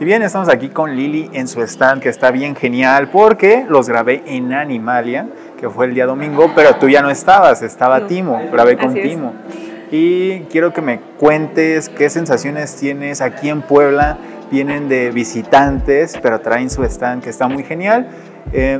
Y bien, estamos aquí con Lili en su stand, que está bien genial, porque los grabé en Animalia, que fue el día domingo, pero tú ya no estabas, estaba Timo, grabé con Timo. Y quiero que me cuentes qué sensaciones tienes aquí en Puebla. Vienen de visitantes, pero traen su stand, que está muy genial.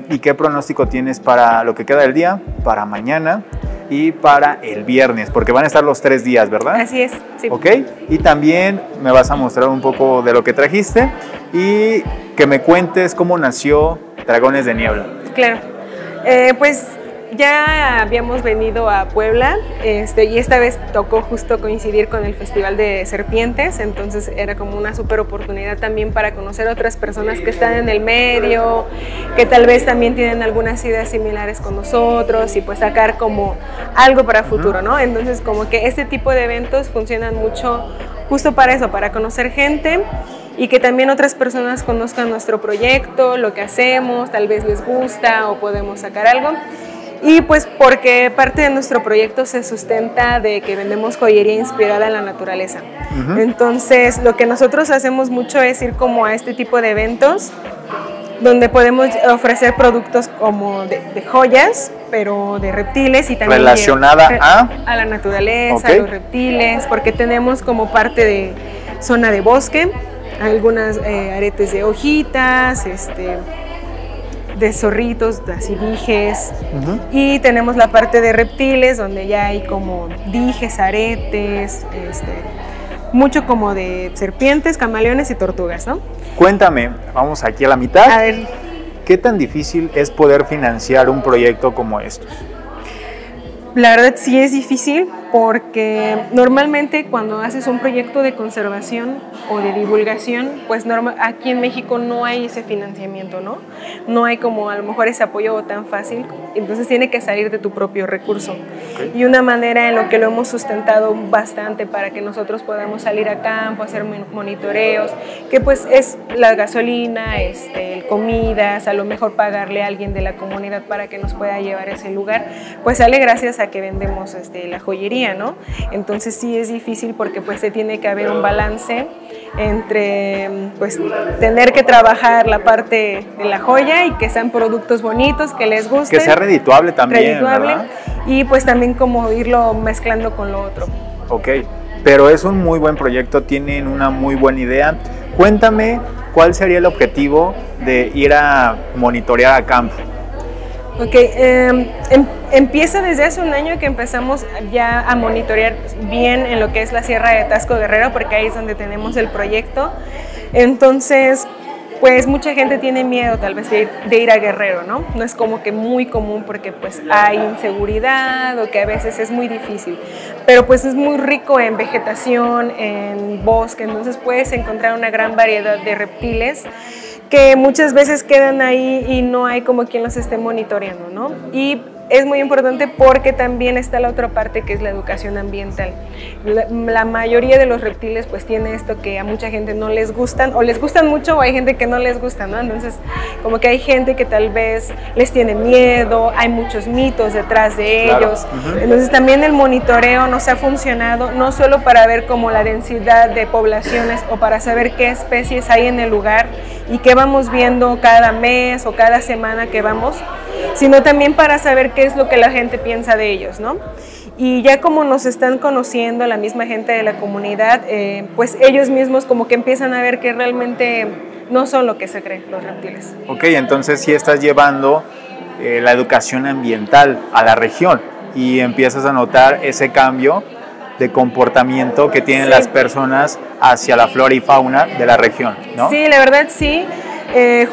¿Y qué pronóstico tienes para lo que queda del día, para mañana y para el viernes? Porque van a estar los 3 días, ¿verdad? Así es, sí. Ok, y también me vas a mostrar un poco de lo que trajiste y que me cuentes cómo nació Dragones de Niebla. Claro, pues ya habíamos venido a Puebla y esta vez tocó justo coincidir con el Festival de Serpientes, entonces era como una súper oportunidad también para conocer a otras personas que están en el medio, que tal vez también tienen algunas ideas similares con nosotros y pues sacar como algo para futuro, ¿no? Entonces como que este tipo de eventos funcionan mucho justo para eso, para conocer gente y que también otras personas conozcan nuestro proyecto, lo que hacemos, tal vez les gusta o podemos sacar algo. Y pues porque parte de nuestro proyecto se sustenta de que vendemos joyería inspirada en la naturaleza. Entonces, lo que nosotros hacemos mucho es ir como a este tipo de eventos donde podemos ofrecer productos como de joyas, pero de reptiles y también relacionada a la naturaleza, a los reptiles, porque tenemos como parte de zona de bosque, algunas aretes de hojitas, de zorritos, así dijes, y tenemos la parte de reptiles donde ya hay como dijes, aretes, mucho como de serpientes, camaleones y tortugas, ¿no? Cuéntame, vamos aquí a la mitad. A ver. ¿Qué tan difícil es poder financiar un proyecto como estos? La verdad sí es difícil, porque normalmente cuando haces un proyecto de conservación o de divulgación, pues aquí en México no hay ese financiamiento, ¿no? No hay como a lo mejor ese apoyo tan fácil, entonces tiene que salir de tu propio recurso. Y una manera en lo que lo hemos sustentado bastante para que nosotros podamos salir a campo, hacer monitoreos, que pues es la gasolina, comidas, a lo mejor pagarle a alguien de la comunidad para que nos pueda llevar a ese lugar, pues sale gracias a que vendemos la joyería, ¿no? Entonces sí es difícil porque pues se tiene que haber un balance entre pues tener que trabajar la parte de la joya y que sean productos bonitos, que les gusten. Que sea redituable también, ¿verdad? Y pues también como irlo mezclando con lo otro. Ok, pero es un muy buen proyecto, tienen una muy buena idea. Cuéntame, ¿cuál sería el objetivo de ir a monitorear a campo? Ok, empieza desde hace 1 año que empezamos ya a monitorear bien en lo que es la Sierra de Taxco Guerrero, porque ahí es donde tenemos el proyecto. Entonces, pues mucha gente tiene miedo tal vez de ir a Guerrero, ¿no? No es como que muy común porque pues hay inseguridad o que a veces es muy difícil. Pero pues es muy rico en vegetación, en bosque, entonces puedes encontrar una gran variedad de reptiles que muchas veces quedan ahí y no hay como quien los esté monitoreando, ¿no? Y es muy importante porque también está la otra parte que es la educación ambiental. La mayoría de los reptiles pues tiene esto que a mucha gente no les gustan, o les gustan mucho o hay gente que no les gusta, ¿no? Entonces como que hay gente que tal vez les tiene miedo, hay muchos mitos detrás de ellos. Entonces también el monitoreo nos ha funcionado no solo para ver como la densidad de poblaciones o para saber qué especies hay en el lugar y qué vamos viendo cada mes o cada semana que vamos, sino también para saber qué es lo que la gente piensa de ellos, ¿no? Y ya como nos están conociendo la misma gente de la comunidad, pues ellos mismos como que empiezan a ver que realmente no son lo que se creen los reptiles. Ok, entonces sí estás llevando la educación ambiental a la región y empiezas a notar ese cambio de comportamiento que tienen las personas hacia la flora y fauna de la región, ¿no? Sí, la verdad sí.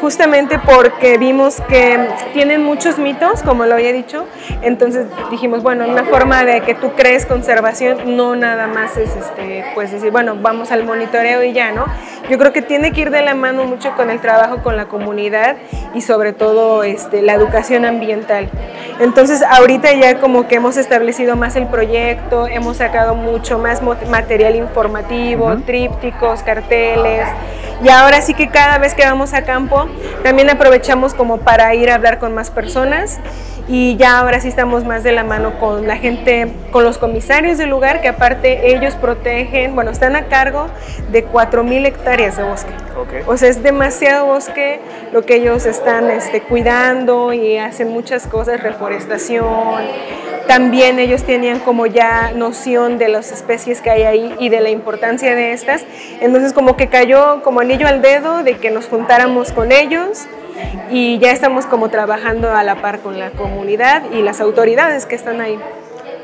Justamente porque vimos que tienen muchos mitos, como lo había dicho, entonces dijimos, bueno, una forma de que tú crees conservación no nada más es pues decir, bueno, vamos al monitoreo y ya, ¿no? Yo creo que tiene que ir de la mano mucho con el trabajo con la comunidad y sobre todo la educación ambiental. Entonces ahorita ya como que hemos establecido más el proyecto, hemos sacado mucho más material informativo, trípticos, carteles, y ahora sí que cada vez que vamos a campo también aprovechamos como para ir a hablar con más personas y ya ahora sí estamos más de la mano con la gente, con los comisarios del lugar, que aparte ellos protegen, bueno, están a cargo de 4000 hectáreas de bosque. Okay. O sea, es demasiado bosque lo que ellos están cuidando, y hacen muchas cosas, reforestación. También ellos tenían como ya noción de las especies que hay ahí y de la importancia de estas. Entonces como que cayó como anillo al dedo de que nos juntáramos con ellos, y ya estamos como trabajando a la par con la comunidad y las autoridades que están ahí.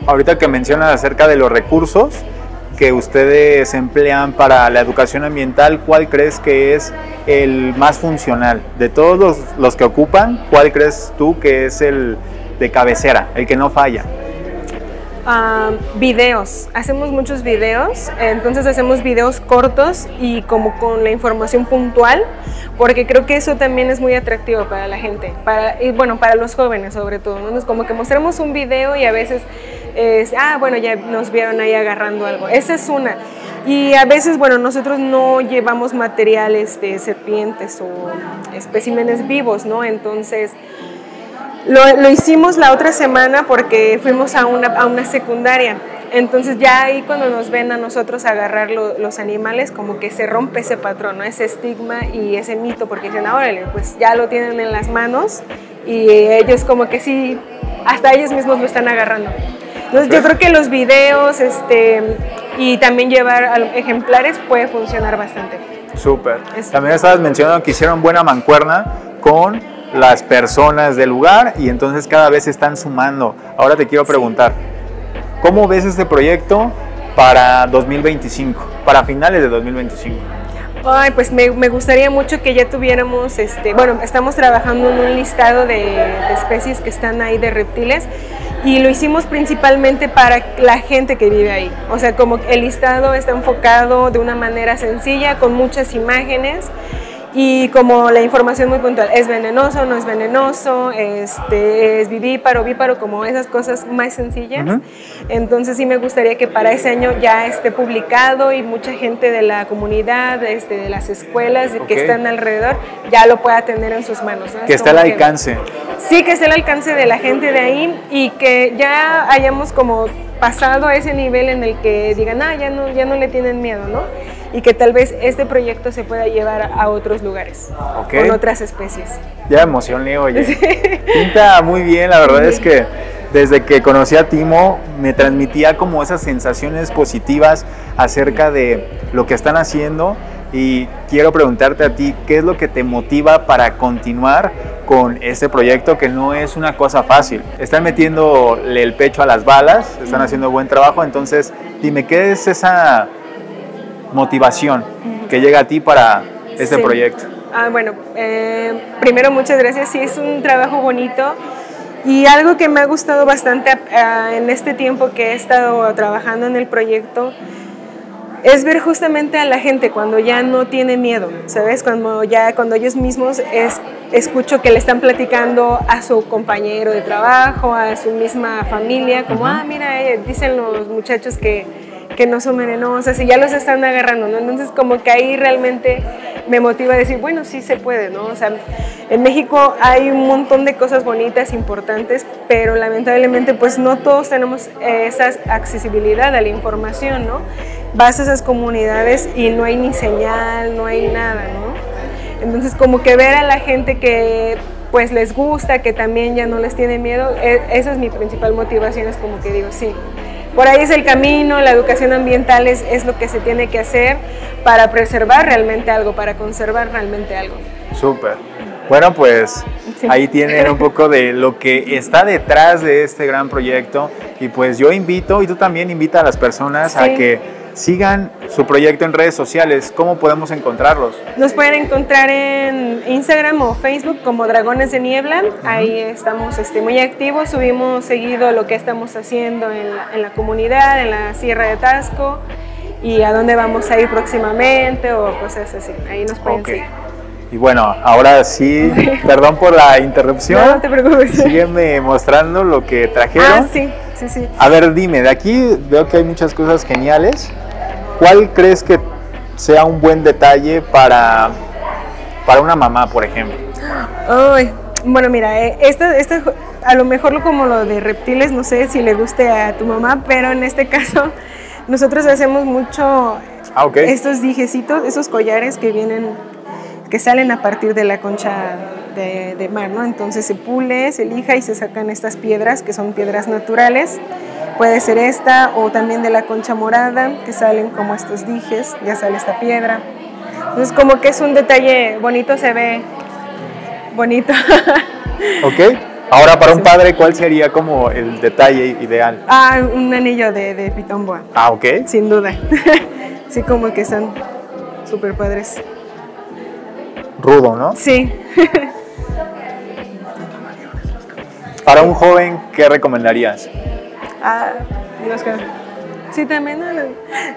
Ahorita que mencionas acerca de los recursos que ustedes emplean para la educación ambiental, ¿cuál crees que es el más funcional? De todos los que ocupan, ¿cuál crees tú que es el de cabecera, el que no falla? Videos, hacemos muchos videos, entonces hacemos videos cortos y como con la información puntual, porque creo que eso también es muy atractivo para la gente, para los jóvenes sobre todo, ¿no? Es como que mostramos un video y a veces es, bueno, ya nos vieron ahí agarrando algo, esa es una. Y a veces, bueno, nosotros no llevamos materiales de serpientes o especímenes vivos, ¿no? Entonces Lo hicimos la otra semana porque fuimos a una secundaria. Entonces ya ahí cuando nos ven a nosotros agarrar los animales, como que se rompe ese patrón, ¿no? Ese estigma y ese mito, porque dicen, órale, pues ya lo tienen en las manos y ellos como que sí, hasta ellos mismos lo están agarrando. Entonces yo creo que los videos y también llevar ejemplares puede funcionar bastante. Súper. También estabas mencionando que hicieron buena mancuerna con las personas del lugar y entonces cada vez se están sumando. Ahora te quiero preguntar, ¿cómo ves este proyecto para 2025, para finales de 2025? Ay, pues me gustaría mucho que ya tuviéramos, estamos trabajando en un listado de especies que están ahí de reptiles, y lo hicimos principalmente para la gente que vive ahí. O sea, como el listado está enfocado de una manera sencilla, con muchas imágenes, y como la información muy puntual, es venenoso, no es venenoso, es vivíparo, ovíparo, como esas cosas más sencillas. Uh-huh. Entonces sí me gustaría que para ese año ya esté publicado y mucha gente de la comunidad, de las escuelas, okay, que están alrededor, ya lo pueda tener en sus manos, ¿no? Que esté al alcance. Sí, que esté al alcance de la gente de ahí, y que ya hayamos como pasado a ese nivel en el que digan, ya no le tienen miedo, ¿no? Y que tal vez este proyecto se pueda llevar a otros lugares, okay, con otras especies. Ya emocioné, oye. Sí. Pinta muy bien, la verdad, sí. Es que desde que conocí a Timo me transmitía como esas sensaciones positivas acerca de lo que están haciendo, y quiero preguntarte a ti, ¿qué es lo que te motiva para continuar con este proyecto, que no es una cosa fácil? Están metiéndole el pecho a las balas, están haciendo buen trabajo, entonces dime, ¿qué es esa motivación que llega a ti para este proyecto? Primero muchas gracias, sí, es un trabajo bonito, y algo que me ha gustado bastante en este tiempo que he estado trabajando en el proyecto es ver justamente a la gente cuando ya no tiene miedo, ¿sabes? Cuando ellos mismos escucho que le están platicando a su compañero de trabajo, a su misma familia, como, mira, dicen los muchachos que no son venenosas, y ya los están agarrando, ¿no? Entonces como que ahí realmente me motiva a decir, bueno, sí se puede, ¿no? O sea, en México hay un montón de cosas bonitas, importantes, pero lamentablemente pues no todos tenemos esa accesibilidad a la información, ¿no? Vas a esas comunidades y no hay ni señal, no hay nada, ¿no? Entonces como que ver a la gente que pues les gusta, que también ya no les tiene miedo, esa es mi principal motivación, es como que digo, sí, por ahí es el camino, la educación ambiental es lo que se tiene que hacer para preservar realmente algo, para conservar realmente algo. Súper. Bueno, pues sí, ahí tienen un poco de lo que está detrás de este gran proyecto, y pues yo invito, y tú también invita a las personas, sí, a que sigan su proyecto en redes sociales. ¿Cómo podemos encontrarlos? Nos pueden encontrar en Instagram o Facebook como Dragones de Niebla. Ahí estamos muy activos, subimos seguido lo que estamos haciendo en la comunidad, en la Sierra de Taxco, y a dónde vamos a ir próximamente o cosas así. Ahí nos pueden seguir. Y bueno, ahora sí, perdón por la interrupción. No, no te preocupes. Sígueme mostrando lo que trajeron. Sí. A ver, dime, de aquí veo que hay muchas cosas geniales. ¿Cuál crees que sea un buen detalle para una mamá, por ejemplo? Bueno, mira, estas a lo mejor como lo de reptiles, no sé si le guste a tu mamá, pero en este caso nosotros hacemos mucho estos dijecitos, esos collares que vienen, que salen a partir de la concha de mar, ¿no? Entonces se pule, se lija y se sacan estas piedras, que son piedras naturales. Puede ser esta o también de la concha morada, que salen como estos dijes, ya sale esta piedra. Entonces como que es un detalle bonito, se ve bonito. Ok, ahora para un padre, ¿cuál sería como el detalle ideal? Ah, un anillo de pitón boa. Ah, ok. Sin duda. Sí, como que son súper padres. Rudo, ¿no? Sí. Para un joven, ¿qué recomendarías? Ah, los que... Sí, también. ¿No?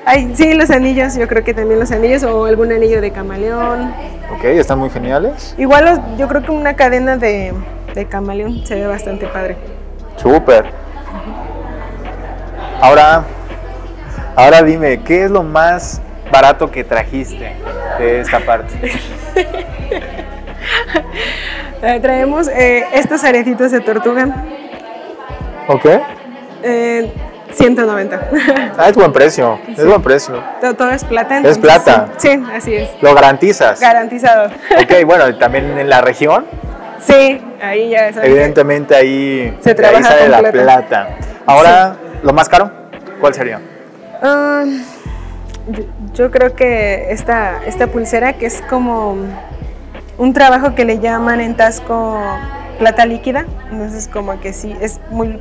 Ay, sí, los anillos, yo creo que también los anillos o algún anillo de camaleón. Ok, están muy geniales. Igual los, yo creo que una cadena de camaleón se ve bastante padre. Súper. Ahora dime, ¿qué es lo más barato que trajiste de esta parte? Traemos estos aretitos de tortuga. Ok. 190. Ah, es buen precio, sí. Es buen precio. Todo es plata. Entonces, es plata. Sí, sí, así es. ¿Lo garantizas? Garantizado. Ok, bueno, ¿también en la región? Sí, ahí ya es. Evidentemente ahí se trabaja, ahí sale con la plata. Ahora, sí. ¿Lo más caro? ¿Cuál sería? Yo creo que esta pulsera, que es como un trabajo que le llaman en Taxco plata líquida. Entonces como que sí, es muy...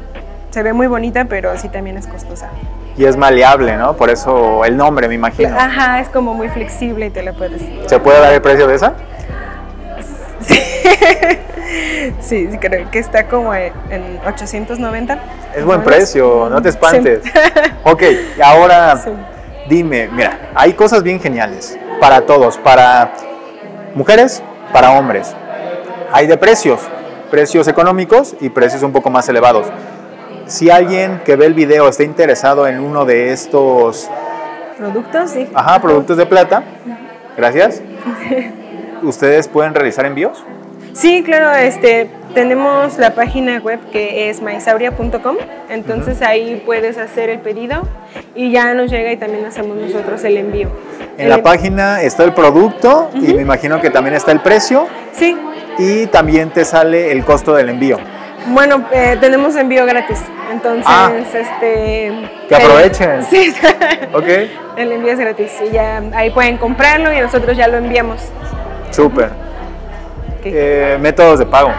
Se ve muy bonita, pero sí también es costosa. Y es maleable, ¿no? Por eso el nombre, me imagino. Ajá, es como muy flexible y te la puedes... ¿Se puede dar el precio de esa? Sí, sí, creo que está como en 890. Es buen precio, no te espantes. Sí. Ok, ahora sí. Dime, mira, hay cosas bien geniales para todos, para mujeres, para hombres. Hay de precios económicos y precios un poco más elevados. Si alguien que ve el video está interesado en uno de estos productos, sí. Ajá, productos de plata. Gracias. ¿Ustedes pueden realizar envíos? Sí, claro, tenemos la página web que es mysauria.com, entonces ahí puedes hacer el pedido y ya nos llega y también hacemos nosotros el envío. En la página está el producto y me imagino que también está el precio. Sí. Y también te sale el costo del envío. Bueno, tenemos envío gratis, entonces, que aprovechen. Sí, okay. El envío es gratis y ya ahí pueden comprarlo y nosotros ya lo enviamos. Súper. Okay. ¿Métodos de pago?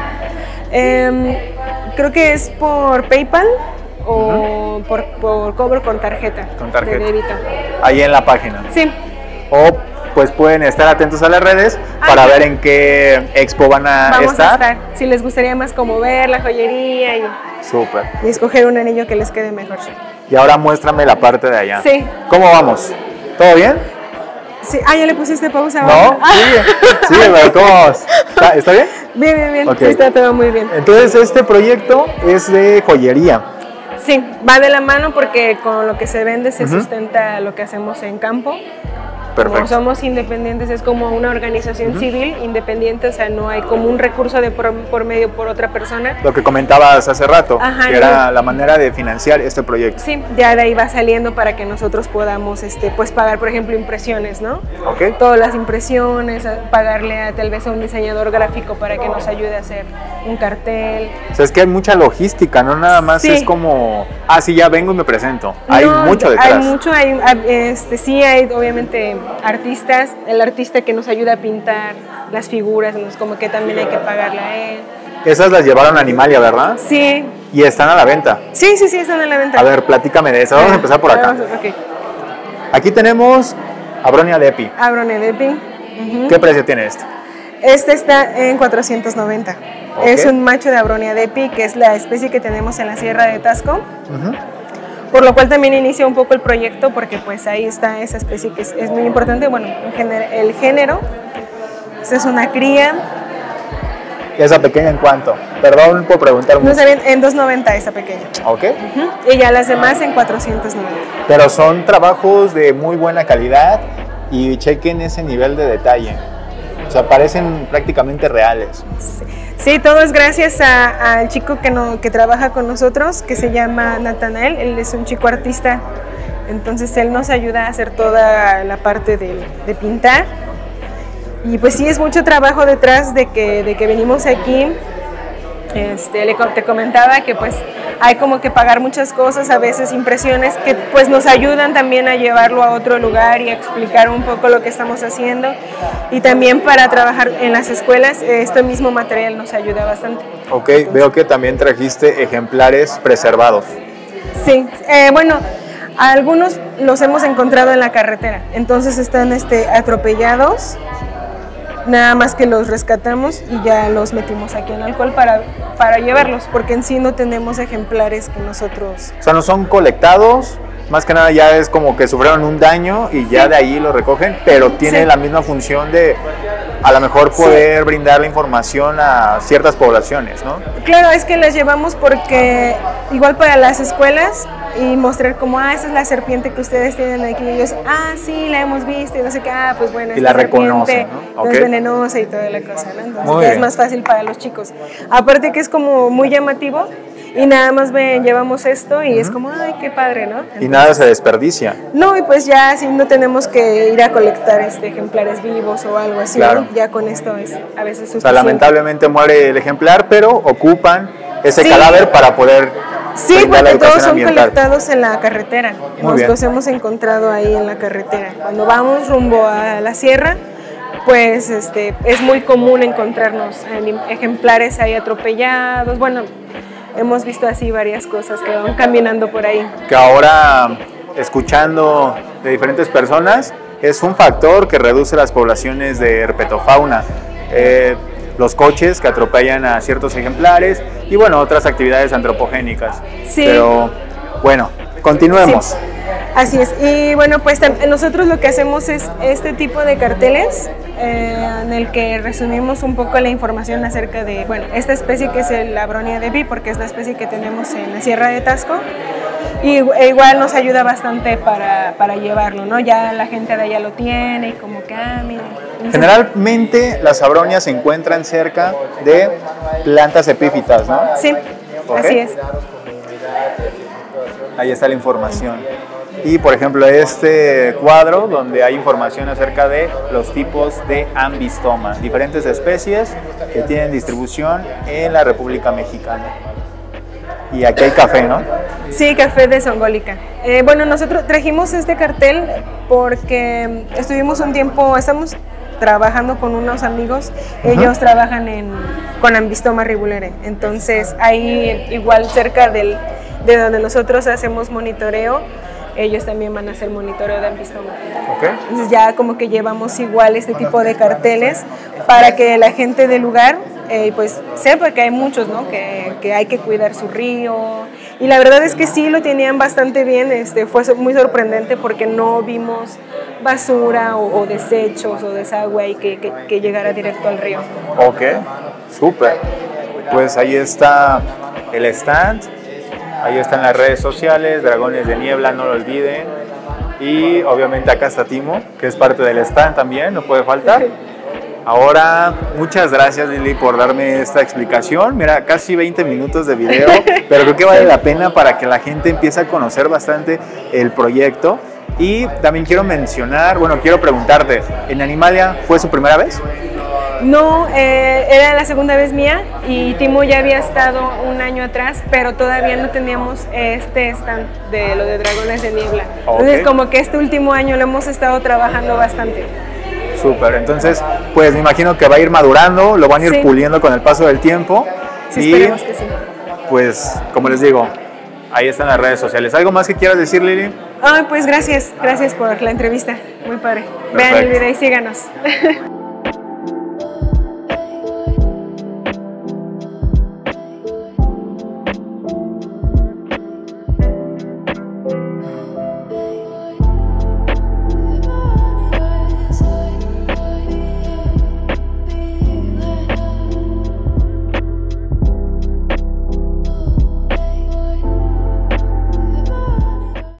Creo que es por PayPal o por cobro con tarjeta. Con tarjeta. De débito. Ahí en la página. Sí. O pues pueden estar atentos a las redes para ver en qué expo vamos a estar. Si les gustaría más como ver la joyería y escoger un anillo que les quede mejor. Y ahora muéstrame la parte de allá. Sí. ¿Cómo vamos? ¿Todo bien? Sí. Ah, ¿ya le pusiste pausa? No, sí, pero ¿cómo vamos? ¿Está bien? Bien, bien, bien. Okay. Está todo muy bien. Entonces este proyecto es de joyería. Sí, va de la mano porque con lo que se vende se sustenta lo que hacemos en campo. Perfecto. Como somos independientes, es como una organización civil independiente, o sea, no hay como un recurso de por medio por otra persona. Lo que comentabas hace rato, que era la manera de financiar este proyecto. Sí, ya de ahí va saliendo para que nosotros podamos pues pagar, por ejemplo, impresiones, ¿no? Okay. Todas las impresiones, pagarle tal vez a un diseñador gráfico para que nos ayude a hacer un cartel. O sea, es que hay mucha logística, no nada más es como, sí, ya vengo y me presento. No, hay mucho detrás. Hay mucho, sí, hay obviamente... artistas, el artista que nos ayuda a pintar las figuras, como que también hay que pagarle a él. Esas las llevaron a Animalia, ¿verdad? Sí. ¿Y están a la venta? Sí, sí, sí, están a la venta. A ver, platícame de eso, vamos a empezar por acá. Okay. Aquí tenemos Abronia deppii. Abronia deppii. ¿Qué precio tiene este? Este está en 490. Okay. Es un macho de Abronia deppii, que es la especie que tenemos en la Sierra de Taxco. Por lo cual también inicia un poco el proyecto porque pues ahí está esa especie que es muy importante. Bueno, el género, esta es una cría. ¿Y esa pequeña en cuánto? Perdón por preguntar mucho. No, saben, en 290 esa pequeña. Ok. Y ya las demás en 490. Pero son trabajos de muy buena calidad y chequen ese nivel de detalle. O sea, parecen prácticamente reales. Sí. Sí, todo es gracias al chico que trabaja con nosotros, que se llama Natanael. Él es un chico artista, entonces él nos ayuda a hacer toda la parte de pintar. Y pues sí, es mucho trabajo detrás de que venimos aquí. Te comentaba que pues hay como que pagar muchas cosas, a veces impresiones que pues nos ayudan también a llevarlo a otro lugar y a explicar un poco lo que estamos haciendo, y también para trabajar en las escuelas, este mismo material nos ayuda bastante. Ok, entonces, veo que también trajiste ejemplares preservados. Sí, bueno, algunos los hemos encontrado en la carretera, entonces están atropellados. Nada más que los rescatamos y ya los metimos aquí en alcohol para llevarlos, porque en sí no tenemos ejemplares que nosotros... O sea, no son colectados, más que nada ya es como que sufrieron un daño y ya sí, de ahí lo recogen, pero tiene sí, la misma función de a lo mejor poder sí, brindar la información a ciertas poblaciones, ¿no? Claro, es que las llevamos porque igual para las escuelas y mostrar como, esa es la serpiente que ustedes tienen aquí, y ellos, sí, la hemos visto, y no sé qué, pues bueno, y la reconocen, ¿no? Okay. Es venenosa y toda la cosa, ¿no? Entonces es más fácil para los chicos, aparte que es como muy llamativo, y nada más ven, llevamos esto y es como, ay, qué padre, ¿no? Entonces, y nada se desperdicia. No, y pues ya así no tenemos que ir a colectar ejemplares vivos o algo así, claro, ¿no? Ya con esto es a veces suficiente. O sea, lamentablemente muere el ejemplar, pero ocupan ese sí, cadáver para poder... Sí, porque todos son colectados en la carretera. Los hemos encontrado ahí en la carretera. Cuando vamos rumbo a la sierra, pues es muy común encontrarnos ejemplares ahí atropellados. Bueno, hemos visto así varias cosas que van caminando por ahí. Que ahora, escuchando de diferentes personas, es un factor que reduce las poblaciones de herpetofauna. Los coches que atropellan a ciertos ejemplares y bueno, otras actividades antropogénicas. Sí. Pero bueno, continuemos. Sí. Así es. Y bueno, pues nosotros lo que hacemos es este tipo de carteles en el que resumimos un poco la información acerca de, bueno, esta especie que es la Abronia deppii, porque es la especie que tenemos en la Sierra de Taxco. Y igual nos ayuda bastante para llevarlo, ¿no? Ya la gente de allá lo tiene y como que, mira. Generalmente las abronias se encuentran cerca de plantas epífitas, ¿no? Sí, okay, así es. Ahí está la información. Y por ejemplo este cuadro donde hay información acerca de los tipos de Ambystoma, diferentes especies que tienen distribución en la República Mexicana. Y aquí hay café, ¿no? Sí, café de Zongólica. Bueno, nosotros trajimos este cartel porque estuvimos un tiempo, estamos trabajando con unos amigos, ellos trabajan con Ambystoma rivulare, entonces ahí igual cerca de donde nosotros hacemos monitoreo, ellos también van a hacer monitoreo de Ambystoma. Okay. Entonces ya como que llevamos igual este tipo de carteles para que la gente del lugar pues sepa que hay muchos, ¿no? Que hay que cuidar su río. Y la verdad es que sí lo tenían bastante bien, fue muy sorprendente porque no vimos basura o desechos o desagüe y que llegara directo al río. Ok, súper. Pues ahí está el stand. Ahí están las redes sociales, Dragones de Niebla, no lo olviden. Y obviamente acá está Timo, que es parte del stand también, no puede faltar. Ahora, muchas gracias Lili por darme esta explicación. Mira, casi 20 minutos de video, pero creo que vale la pena para que la gente empiece a conocer bastante el proyecto. Y también quiero mencionar, bueno, quiero preguntarte, ¿en Animalia fue su primera vez? No, era la segunda vez mía y Timo ya había estado un año atrás, pero todavía no teníamos este stand de lo de Dragones de Niebla. Okay. Entonces como que este último año lo hemos estado trabajando bastante. Súper, entonces pues me imagino que va a ir madurando, lo van a ir sí, puliendo con el paso del tiempo. Sí, y esperemos que sí. Pues como les digo, ahí están las redes sociales. ¿Algo más que quieras decir, Lili? Pues gracias por la entrevista, muy padre. Perfecto. Vean el video y síganos.